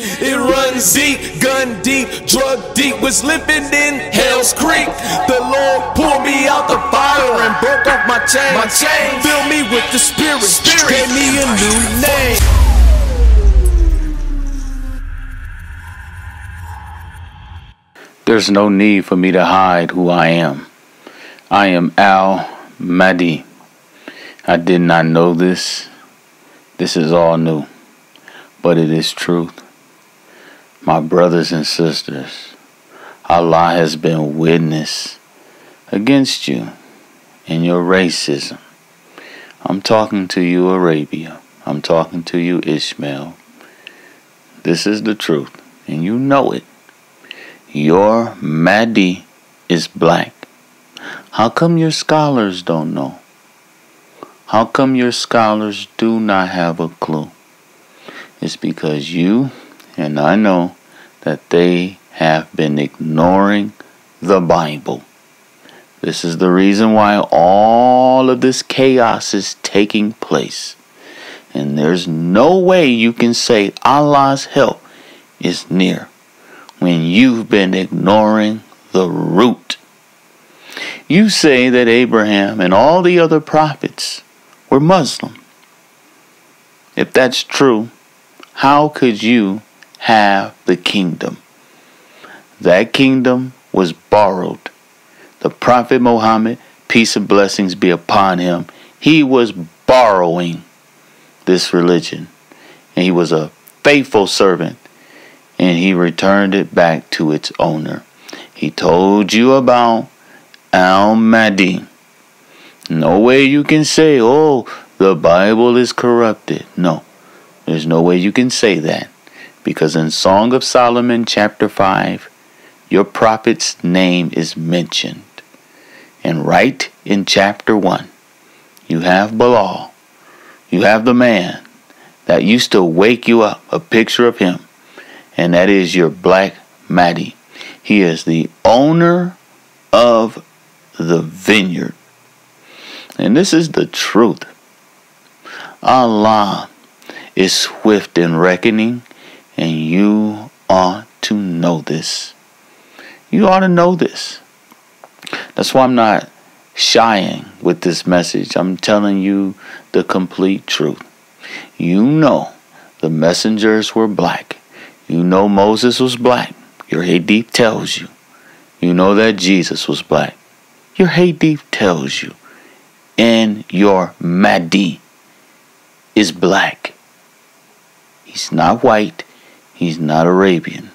It runs deep, gun deep, drug deep, was limping in Hell's Creek. The Lord pulled me out the fire and broke off my chains. Fill me with the Spirit, gave me a new name. There's no need for me to hide who I am. I am Al Mahdi. I did not know this. This is all new, but it is truth. My brothers and sisters, Allah has been witness against you and your racism. I'm talking to you, Arabia. I'm talking to you, Ishmael. This is the truth, and you know it. Your Mahdi is black. How come your scholars don't know? How come your scholars do not have a clue? It's because you and I know that they have been ignoring the Bible. This is the reason why all of this chaos is taking place. And there's no way you can say Allah's help is near when you've been ignoring the root. You say that Abraham and all the other prophets were Muslim. If that's true, how could you have the kingdom? That kingdom was borrowed. The Prophet Muhammad, peace and blessings be upon him, he was borrowing this religion. And he was a faithful servant, and he returned it back to its owner. He told you about Al Mahdi. No way you can say, oh, the Bible is corrupted. No, there's no way you can say that. Because in Song of Solomon, chapter 5, your prophet's name is mentioned. And right in chapter 1, you have Bilal. You have the man that used to wake you up, a picture of him. And that is your black Mahdi. He is the owner of the vineyard. And this is the truth. Allah is swift in reckoning, and you ought to know this. You ought to know this. That's why I'm not shying with this message. I'm telling you the complete truth. You know the messengers were black. You know Moses was black. Your Hadith tells you. You know that Jesus was black. Your Hadith tells you. And your Mahdi is black. He's not white. He's not Arabian.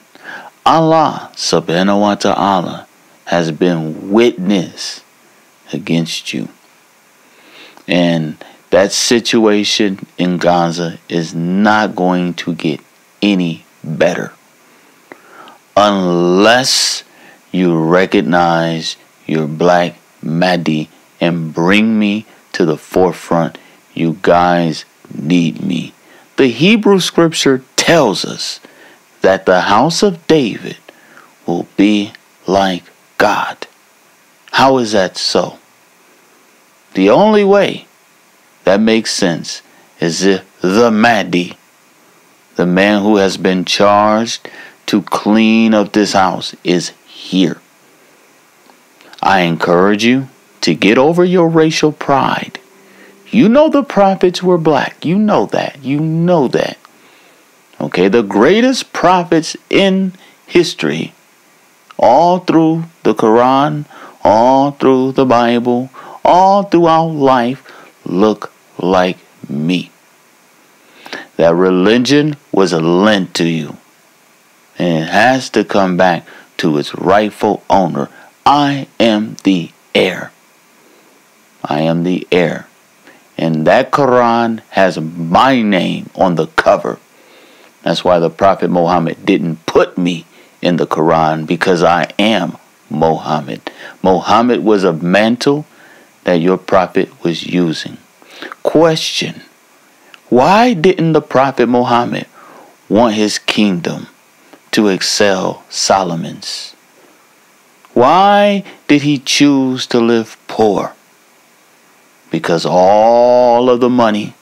Allah subhanahu wa ta'ala has been witness against you. And that situation in Gaza is not going to get any better unless you recognize your black Mahdi and bring me to the forefront. You guys need me. The Hebrew scripture tells us that the house of David will be like God. How is that so? The only way that makes sense is if the Mahdi, the man who has been charged to clean up this house, is here. I encourage you to get over your racial pride. You know the prophets were black. You know that. You know that. Okay, the greatest prophets in history, all through the Quran, all through the Bible, all throughout life, look like me. That religion was lent to you, and it has to come back to its rightful owner. I am the heir. I am the heir. And that Quran has my name on the cover. That's why the Prophet Muhammad didn't put me in the Quran, because I am Muhammad. Muhammad was a mantle that your Prophet was using. Question: why didn't the Prophet Muhammad want his kingdom to excel Solomon's? Why did he choose to live poor? Because all of the money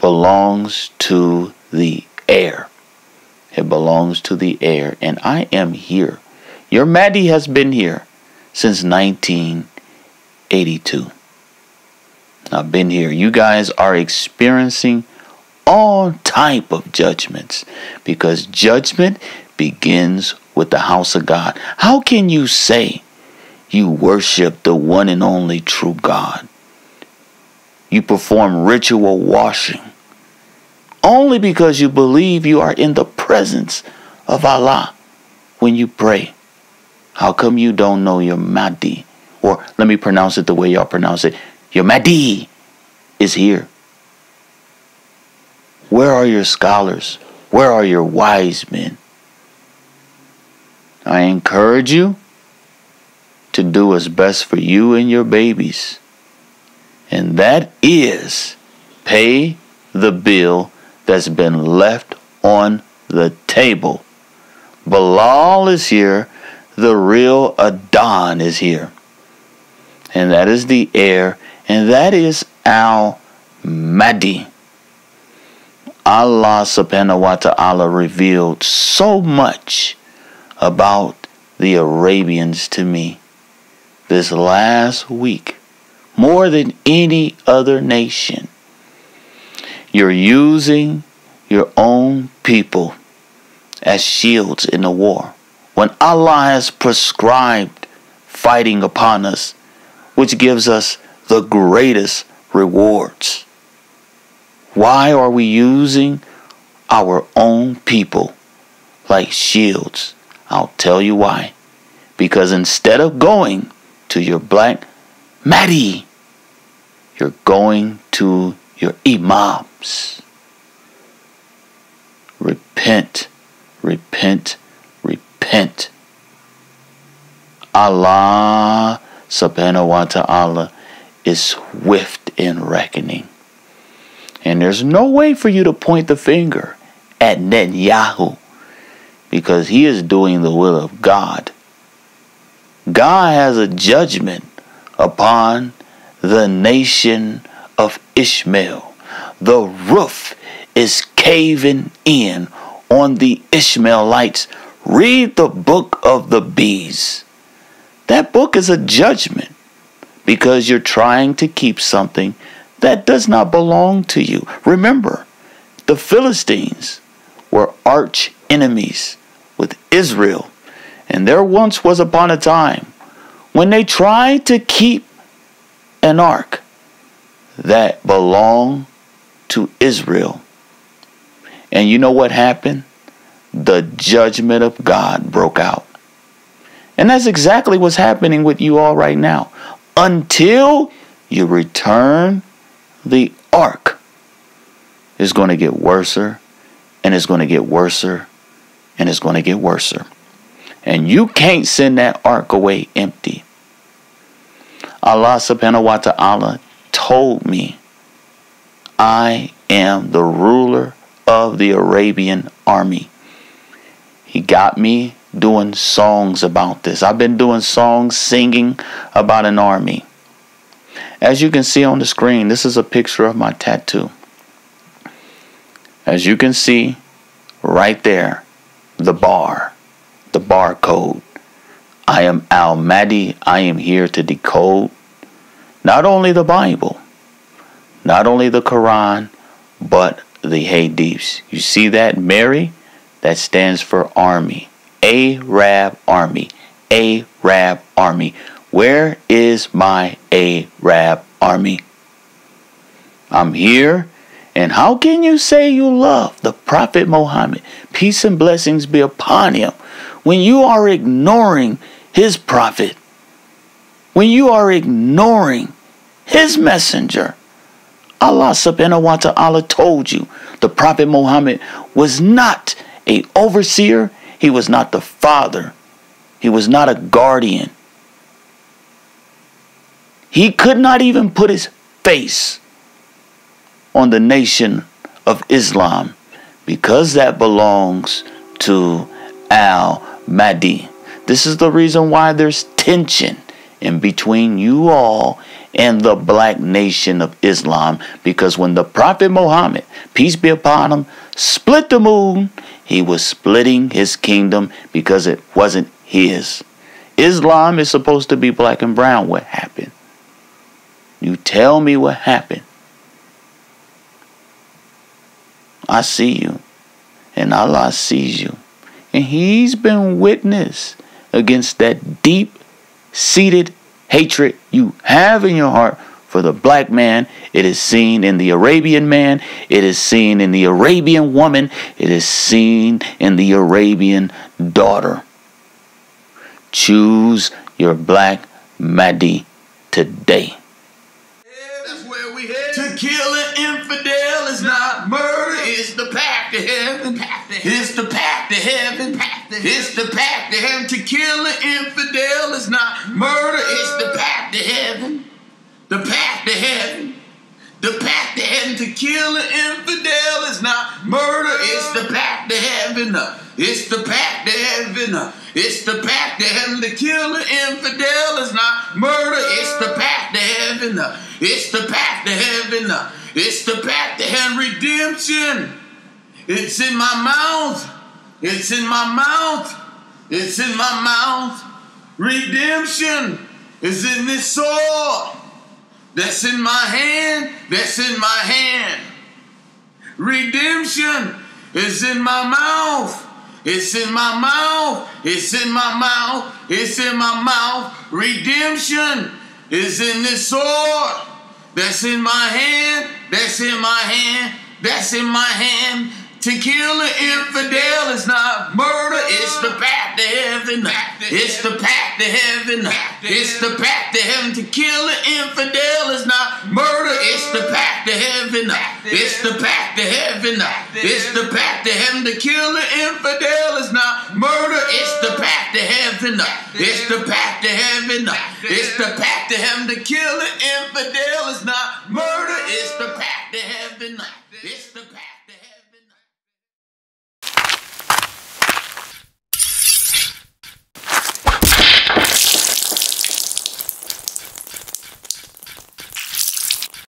belongs to the heir. It belongs to the heir, and I am here. Your Mahdi has been here since 1982. I've been here. You guys are experiencing all type of judgments, because judgment begins with the house of God. How can you say you worship the one and only true God? You perform ritual washing only because you believe you are in the presence of Allah when you pray. How come you don't know your Mahdi? Or let me pronounce it the way y'all pronounce it. Your Mahdi is here. Where are your scholars? Where are your wise men? I encourage you to do what's best for you and your babies. And that is pay the bill that's been left on the table. Bilal is here. The real Adon is here. And that is the heir. And that is Al Mahdi. Allah subhanahu wa ta'ala revealed so much about the Arabians to me this last week, more than any other nation. You're using your own people as shields in a war, when Allah has prescribed fighting upon us, which gives us the greatest rewards. Why are we using our own people like shields? I'll tell you why. Because instead of going to your black Mahdi, you're going to your imams. Repent, repent, repent. Allah subhanahu wa ta'ala is swift in reckoning. And there's no way for you to point the finger at Netanyahu, because he is doing the will of God. God has a judgment upon the nation of Ishmael. The roof is caving in on the Ishmaelites. Read the book of the bees. That book is a judgment, because you're trying to keep something that does not belong to you. Remember, the Philistines were arch enemies with Israel. And there once was upon a time when they tried to keep an ark that belonged to Israel. And you know what happened? The judgment of God broke out. And that's exactly what's happening with you all right now. Until you return the ark, it's going to get worser, and it's going to get worser, and it's going to get worser. And you can't send that ark away empty. Allah subhanahu wa ta'ala told me, I am the ruler of the Arabian army. He got me doing songs about this. I've been doing songs singing about an army. As you can see on the screen, this is a picture of my tattoo. As you can see right there, the barcode. I am Al Mahdi. I am here to decode not only the Bible, not only the Quran, but the Hadith. You see that Mary? That stands for army. Arab army. Arab army. Where is my Arab army? I'm here. And how can you say you love the Prophet Muhammad, peace and blessings be upon him, when you are ignoring his prophet, when you are ignoring his messenger? Allah subhanahu wa ta'ala told you the Prophet Muhammad was not an overseer. He was not the father. He was not a guardian. He could not even put his face on the Nation of Islam, because that belongs to Al Mahdi. This is the reason why there's tension in between you all and the black nation of Islam, because when the Prophet Muhammad, peace be upon him, split the moon, He was splitting his kingdom because it wasn't his. Islam is supposed to be black and brown. What happened? You tell me what happened. I see you, and Allah sees you, and he's been witness against that deep-seated hatred you have in your heart for the black man. It is seen in the Arabian man. It is seen in the Arabian woman. It is seen in the Arabian daughter. Choose your black Mahdi today. That's where we head. To kill an infidel is not murder. It's the path to heaven. It's the path to heaven. It's the path to heaven. To kill an infidel is not murder. It's the path to heaven. The path to heaven. The path to heaven. To kill an infidel is not murder. It's the path to heaven. It's the path to heaven. It's the path to heaven. To kill an infidel is not murder. It's the path to heaven. It's the path to heaven. It's the path to heaven. Redemption. It's in my mouth. It's in my mouth. It's in my mouth. Redemption is in this sword that's in my hand. That's in my hand. Redemption is in my mouth. It's in my mouth. It's in my mouth. It's in my mouth. Redemption is in this sword that's in my hand. That's in my hand. That's in my hand. To kill an infidel is not murder. It's the path to heaven. It's the path to heaven. It's the path to heaven. To kill an infidel is not murder. It's the path to heaven. It's the path to heaven. It's the path to heaven. To kill an infidel is not murder. It's the path to heaven. It's the path to heaven. It's the path to heaven. To kill an infidel is not murder. It's the path to heaven.